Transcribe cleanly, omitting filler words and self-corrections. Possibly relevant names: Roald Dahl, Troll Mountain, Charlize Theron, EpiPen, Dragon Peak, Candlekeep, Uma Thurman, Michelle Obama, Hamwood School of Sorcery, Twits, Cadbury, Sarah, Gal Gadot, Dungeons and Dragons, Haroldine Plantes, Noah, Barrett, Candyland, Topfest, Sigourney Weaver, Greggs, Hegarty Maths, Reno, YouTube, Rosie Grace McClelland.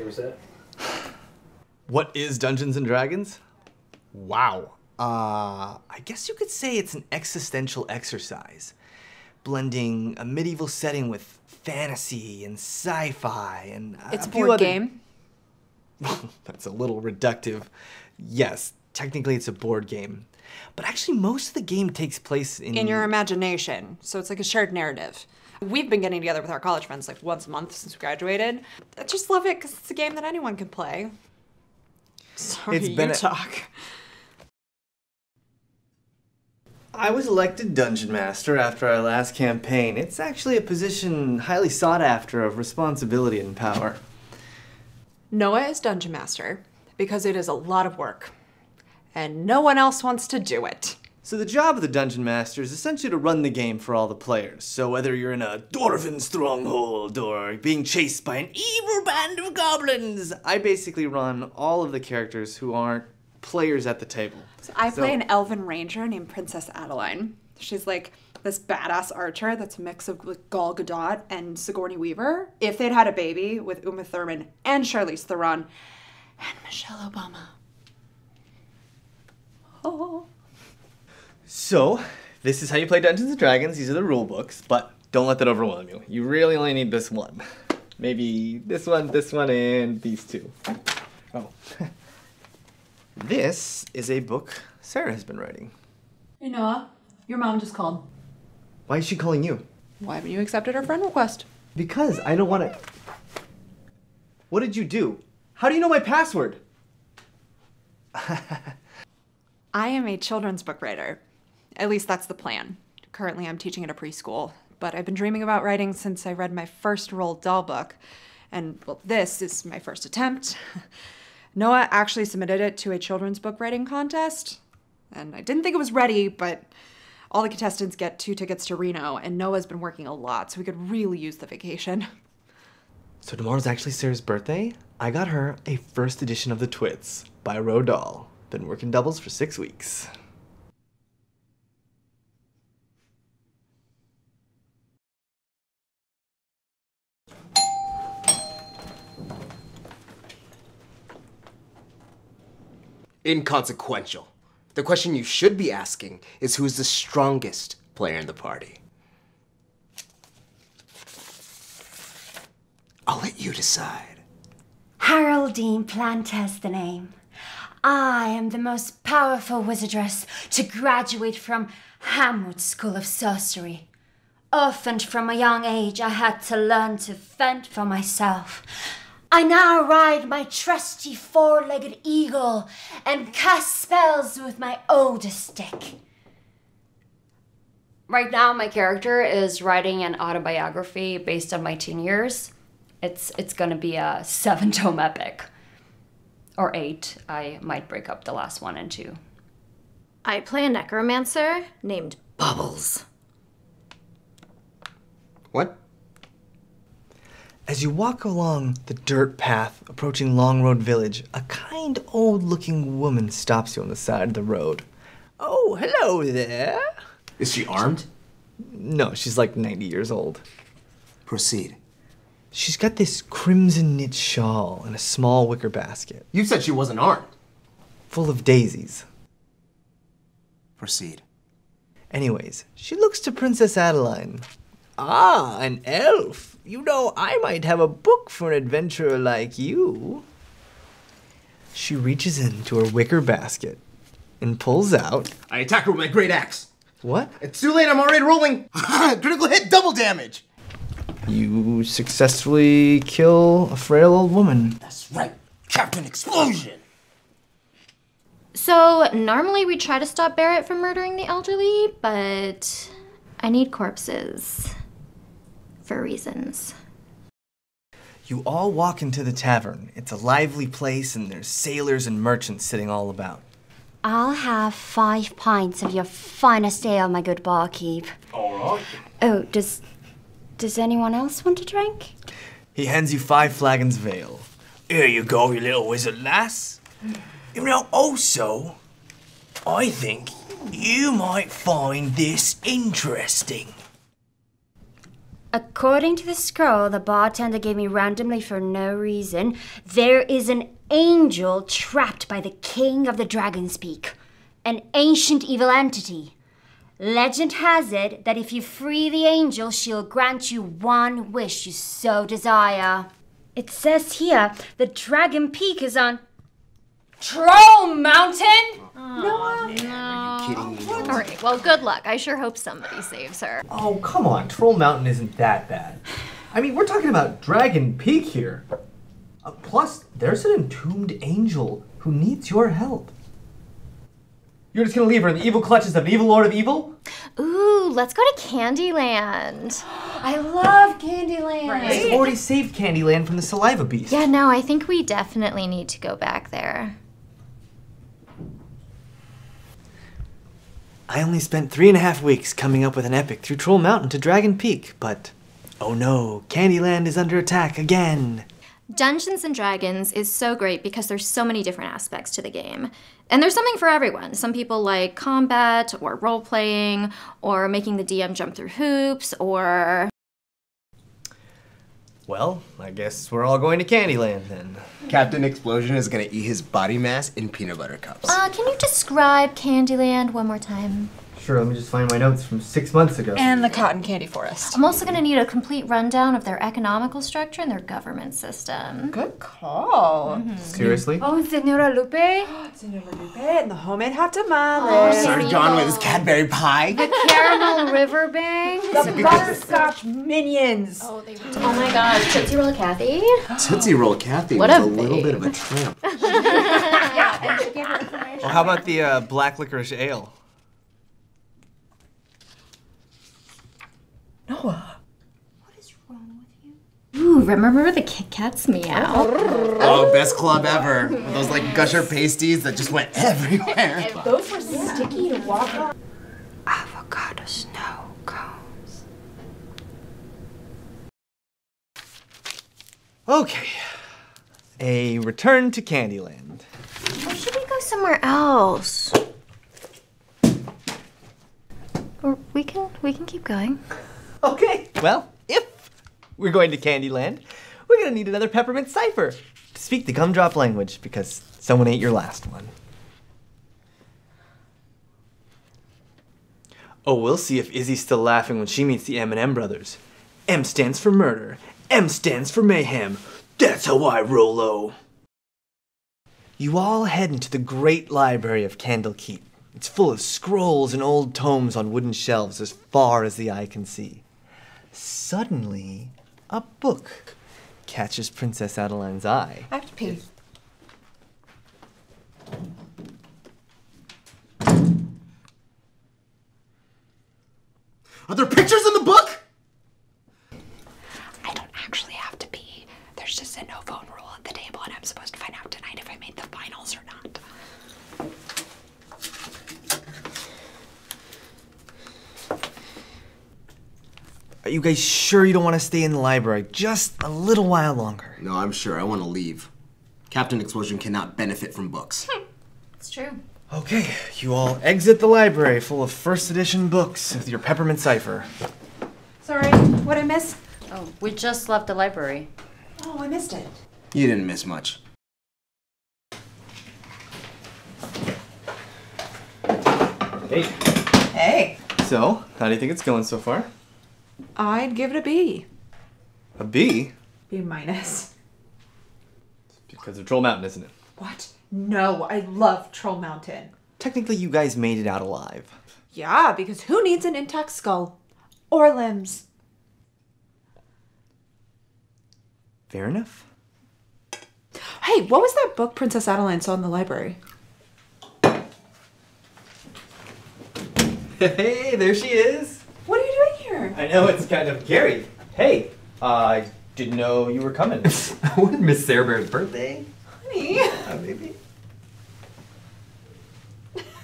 Here's it. What is Dungeons and Dragons? Wow. I guess you could say it's an existential exercise, blending a medieval setting with fantasy and sci-fi and it's a board game. That's a little reductive. Yes, technically it's a board game, but actually most of the game takes place in your imagination. So it's like a shared narrative. We've been getting together with our college friends like once a month since we graduated. I just love it because it's a game that anyone can play. Sorry, it's been I was elected Dungeon Master after our last campaign. It's actually a position highly sought after of responsibility and power. Noah is Dungeon Master because it is a lot of work and no one else wants to do it. So the job of the Dungeon Master is essentially to run the game for all the players. So whether you're in a dwarven stronghold or being chased by an evil band of goblins, I basically run all of the characters who aren't players at the table. So I play an elven ranger named Princess Adeline. She's like this badass archer that's a mix of like Gal Gadot and Sigourney Weaver. If they'd had a baby with Uma Thurman and Charlize Theron and Michelle Obama. Oh. So this is how you play Dungeons and Dragons. These are the rule books, but don't let that overwhelm you. You really only need this one. Maybe this one, and these two. Oh. This is a book Sarah has been writing. Hey Noah, your mom just called. Why is she calling you? Why haven't you accepted her friend request? Because I don't want to... What did you do? How do you know my password? I am a children's book writer. At least that's the plan. Currently I'm teaching at a preschool, but I've been dreaming about writing since I read my first Roald Dahl book. And well, this is my first attempt. Noah actually submitted it to a children's book writing contest, and I didn't think it was ready, but all the contestants get 2 tickets to Reno, and Noah's been working a lot, so we could really use the vacation. So tomorrow's actually Sarah's birthday. I got her a first edition of the Twits by Roald Dahl. Been working doubles for 6 weeks. Inconsequential. The question you should be asking is who's the strongest player in the party. I'll let you decide. Haroldine Plantes, the name. I am the most powerful wizardress to graduate from Hamwood School of Sorcery. Orphaned from a young age, I had to learn to fend for myself. I now ride my trusty 4-legged eagle and cast spells with my older stick. Right now, my character is writing an autobiography based on my teen years. It's gonna be a 7-tome epic. Or 8, I might break up the last one and 2. I play a necromancer named Bubbles. What? As you walk along the dirt path approaching Long Road Village, a kind old-looking woman stops you on the side of the road. Oh, hello there. Is she armed? No, she's like 90 years old. Proceed. She's got this crimson knit shawl and a small wicker basket. You said she wasn't armed. Full of daisies. Proceed. Anyways, she looks to Princess Adeline. Ah, an elf. You know, I might have a book for an adventurer like you. She reaches into her wicker basket and pulls out... I attack her with my great axe. What? It's too late, I'm already rolling. Critical hit, double damage. You successfully kill a frail old woman. That's right, Captain Explosion. So, normally we try to stop Barrett from murdering the elderly, but I need corpses. For reasons. You all walk into the tavern. It's a lively place and there's sailors and merchants sitting all about. I'll have 5 pints of your finest ale, my good barkeep. All right. Oh, does anyone else want a drink? He hands you 5 flagons of ale. Here you go, you little wizard lass. You know, also, I think you might find this interesting. According to the scroll the bartender gave me randomly for no reason, there is an angel trapped by the king of the Dragon's Peak, an ancient evil entity. Legend has it that if you free the angel, she'll grant you one wish you so desire. It says here the Dragon Peak is on Troll Mountain? Oh, no. Are you kidding me? All right, well, good luck. I sure hope somebody saves her. Oh, come on. Troll Mountain isn't that bad. I mean, we're talking about Dragon Peak here. Plus, there's an entombed angel who needs your help. You're just gonna leave her in the evil clutches of an evil lord of evil? Ooh, let's go to Candyland. I love Candyland. Right? We've already saved Candyland from the saliva beast. Yeah, no, I think we definitely need to go back there. I only spent 3.5 weeks coming up with an epic through Troll Mountain to Dragon Peak, but oh no, Candyland is under attack again. Dungeons and Dragons is so great because there's so many different aspects to the game. And there's something for everyone. Some people like combat, or role-playing, or making the DM jump through hoops, or... Well, I guess we're all going to Candyland then. Captain Explosion is gonna eat his body mass in peanut butter cups. Can you describe Candyland one more time? Sure, let me just find my notes from 6 months ago. And the cotton candy forest. I'm also gonna need a complete rundown of their economical structure and their government system. Good call. Mm-hmm. Seriously? Oh, Senora Lupe. Senora Lupe and the homemade hot tamales. Oh, Sir John with his Cadbury pie. The caramel riverbank. The butterscotch minions. Oh, they were. Oh my gosh, Tootsie Roll Kathy. Tootsie Roll Kathy was a little bit of a tramp. Well, how about the black licorice ale? Noah, what is wrong with you? Ooh, remember the Kit Kats meow? Oh, best club ever. Those like gusher pasties that just went everywhere. Those were sticky to walk on. Avocado snow cones. Okay, a return to Candyland. Or should we go somewhere else? Or we can keep going. Okay, well, if we're going to Candyland, we're gonna need another peppermint cipher to speak the gumdrop language because someone ate your last one. Oh, we'll see if Izzy's still laughing when she meets the M&M brothers. M stands for murder. M stands for mayhem. That's how I roll-o. You all head into the great library of Candlekeep. It's full of scrolls and old tomes on wooden shelves as far as the eye can see. Suddenly, a book catches Princess Adeline's eye. I have to pee. Are there pictures in the book? I don't actually have to pee. There's just a no-phone rule at the table, and I'm supposed to find out tonight if I made the finals or not. Are you guys sure you don't want to stay in the library just a little while longer? No, I'm sure. I want to leave. Captain Explosion cannot benefit from books. It's true. Okay, you all exit the library full of first edition books with your peppermint cipher. Sorry, what I missed? Oh, we just left the library. Oh, I missed it. You didn't miss much. Hey. Hey. So, how do you think it's going so far? I'd give it a B. A B? B minus. It's because of Troll Mountain, isn't it? What? No, I love Troll Mountain. Technically, you guys made it out alive. Yeah, because who needs an intact skull? Or limbs? Fair enough. Hey, what was that book Princess Adeline saw in the library? Hey, there she is. What are you doing here? I know, it's kind of scary. Hey, I didn't know you were coming. Wouldn't Miss Sarah Bear's birthday? Honey. Maybe.